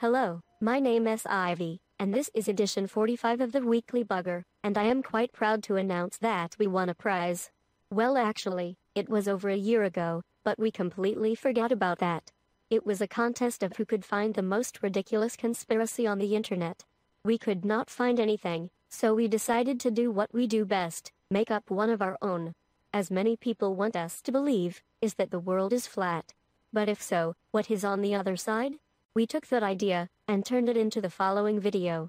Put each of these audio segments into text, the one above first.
Hello, my name is Ivy, and this is edition 45 of the Weekly Bugger, and I am quite proud to announce that we won a prize. Well, actually, it was over a year ago, but we completely forgot about that. It was a contest of who could find the most ridiculous conspiracy on the internet. We could not find anything, so we decided to do what we do best, make up one of our own. As many people want us to believe, is that the world is flat. But if so, what is on the other side? We took that idea, and turned it into the following video.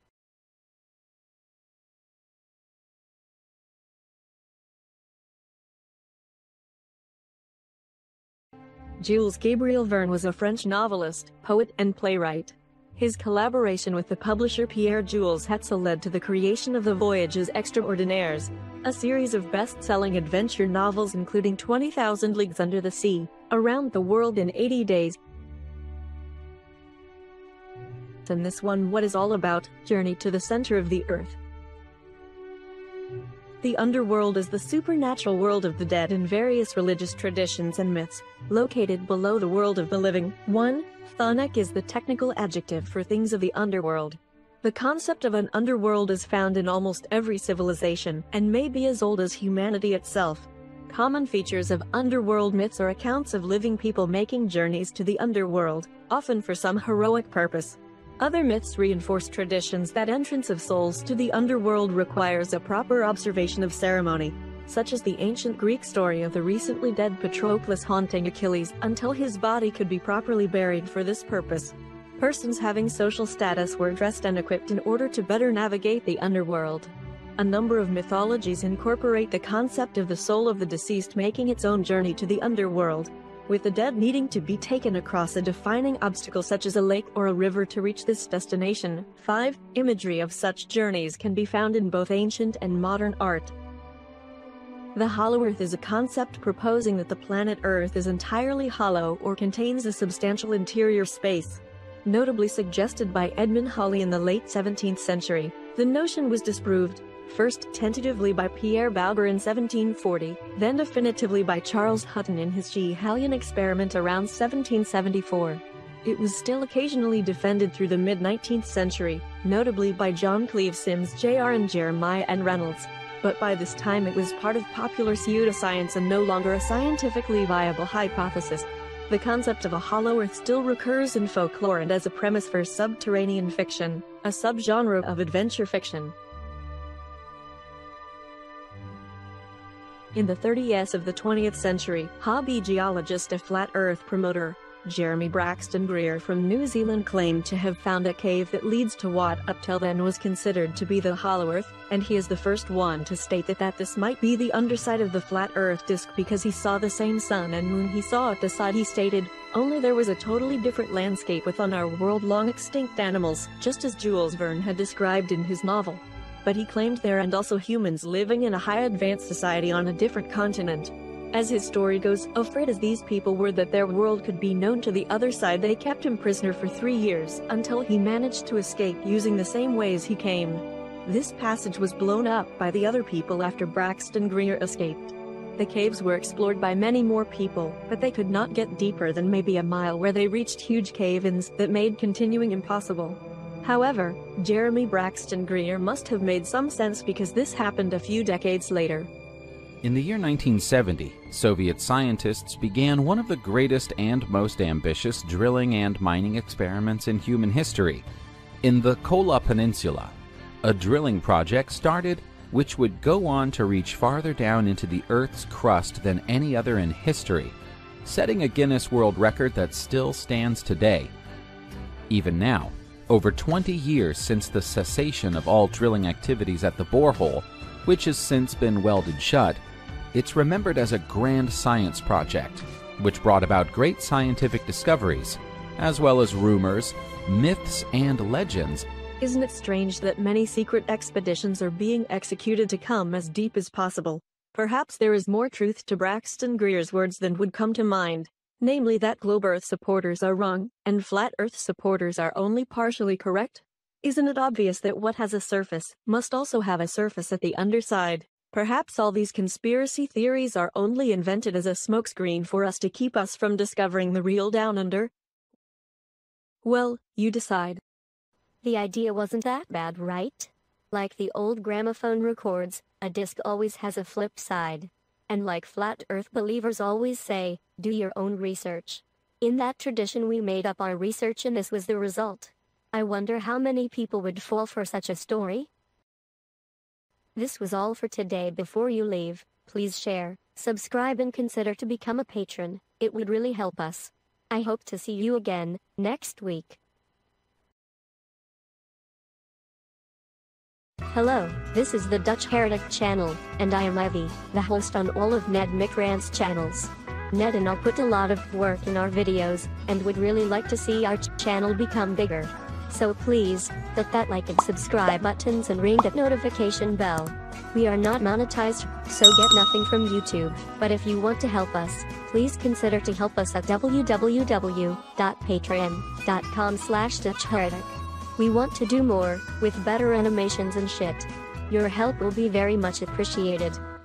Jules Gabriel Verne was a French novelist, poet, and playwright. His collaboration with the publisher Pierre Jules Hetzel led to the creation of The Voyages Extraordinaires, a series of best-selling adventure novels including 20,000 Leagues Under the Sea, Around the World in 80 Days, and this one what is all about, Journey to the Center of the Earth. The underworld is the supernatural world of the dead in various religious traditions and myths, located below the world of the living. Thonic is the technical adjective for things of the underworld. The concept of an underworld is found in almost every civilization, and may be as old as humanity itself. Common features of underworld myths are accounts of living people making journeys to the underworld, often for some heroic purpose. Other myths reinforce traditions that entrance of souls to the underworld requires a proper observation of ceremony, such as the ancient Greek story of the recently dead Patroclus haunting Achilles until his body could be properly buried for this purpose. Persons having social status were dressed and equipped in order to better navigate the underworld. A number of mythologies incorporate the concept of the soul of the deceased making its own journey to the underworld, with the dead needing to be taken across a defining obstacle such as a lake or a river to reach this destination. 5. Imagery of such journeys can be found in both ancient and modern art. The hollow earth is a concept proposing that the planet Earth is entirely hollow or contains a substantial interior space. Notably suggested by Edmund Halley in the late 17th century, the notion was disproved, first tentatively by Pierre Bouguer in 1740, then definitively by Charles Hutton in his Ghalian experiment around 1774. It was still occasionally defended through the mid-19th century, notably by John Cleve Sims Jr. and Jeremiah N. Reynolds, but by this time it was part of popular pseudoscience and no longer a scientifically viable hypothesis. The concept of a hollow earth still recurs in folklore and as a premise for subterranean fiction, a subgenre of adventure fiction. In the 30s of the 20th century, hobby geologist and flat earth promoter, Jeremy Braxton Greer from New Zealand claimed to have found a cave that leads to what up till then was considered to be the hollow earth, and he is the first one to state that this might be the underside of the flat earth disk because he saw the same sun and moon he saw at the side he stated, only there was a totally different landscape with on our world long extinct animals, just as Jules Verne had described in his novel. But he claimed there and also humans living in a high advanced society on a different continent. As his story goes, afraid as these people were that their world could be known to the other side, they kept him prisoner for 3 years until he managed to escape using the same ways he came. This passage was blown up by the other people after Braxton Greer escaped. The caves were explored by many more people, but they could not get deeper than maybe a mile where they reached huge cave-ins that made continuing impossible. However, Jeremy Braxton Greer must have made some sense because this happened a few decades later. In the year 1970, Soviet scientists began one of the greatest and most ambitious drilling and mining experiments in human history, in the Kola Peninsula. A drilling project started which would go on to reach farther down into the Earth's crust than any other in history, setting a Guinness World Record that still stands today. Even now, over 20 years since the cessation of all drilling activities at the borehole, which has since been welded shut, it's remembered as a grand science project, which brought about great scientific discoveries, as well as rumors, myths, and legends. Isn't it strange that many secret expeditions are being executed to come as deep as possible? Perhaps there is more truth to Braxton Greer's words than would come to mind. Namely that globe Earth supporters are wrong, and flat Earth supporters are only partially correct? Isn't it obvious that what has a surface must also have a surface at the underside? Perhaps all these conspiracy theories are only invented as a smokescreen for us to keep us from discovering the real down under? Well, you decide. The idea wasn't that bad, right? Like the old gramophone records, a disc always has a flip side. And like flat earth believers always say, do your own research. In that tradition we made up our research and this was the result. I wonder how many people would fall for such a story? This was all for today. Before you leave, please share, subscribe and consider to become a patron. It would really help us. I hope to see you again, next week. Hello, this is the Dutch Heretic channel, and I am Ivy, the host on all of Ned McRae's channels. Ned and I put a lot of work in our videos, and would really like to see our channel become bigger. So please, hit that like and subscribe buttons and ring that notification bell. We are not monetized, so get nothing from YouTube, but if you want to help us, please consider to help us at www.patreon.com/DutchHeretic. We want to do more, with better animations and shit. Your help will be very much appreciated.